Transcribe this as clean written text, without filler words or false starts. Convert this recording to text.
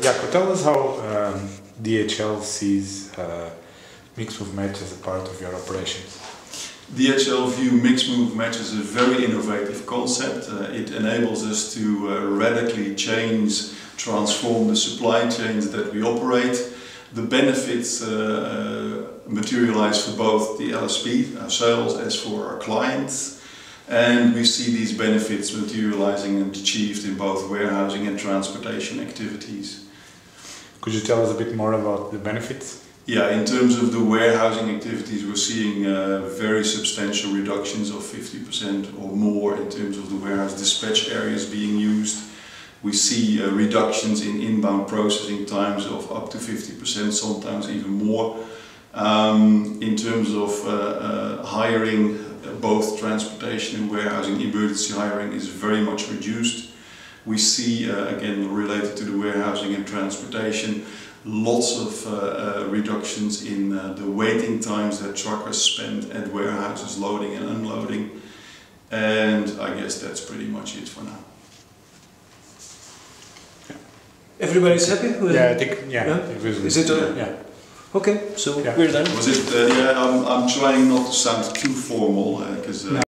Jaco, tell us how DHL sees mix move match as a part of your operations. DHL view mix move match as a very innovative concept. It enables us to radically transform the supply chains that we operate. The benefits materialize for both the LSP, ourselves, as for our clients. And we see these benefits materializing and achieved in both warehousing and transportation activities. Could you tell us a bit more about the benefits? Yeah, in terms of the warehousing activities, we're seeing very substantial reductions of 50% or more in terms of the warehouse dispatch areas being used. We see reductions in inbound processing times of up to 50%, sometimes even more. In terms of hiring, both transportation and warehousing, emergency hiring is very much reduced. We see, again, related to the warehousing and transportation, lots of reductions in the waiting times that truckers spend at warehouses loading and unloading. And I guess that's pretty much it for now. Yeah. Everybody's happy with it? I think, yeah. Okay, so we're done. I'm trying not to sound too formal because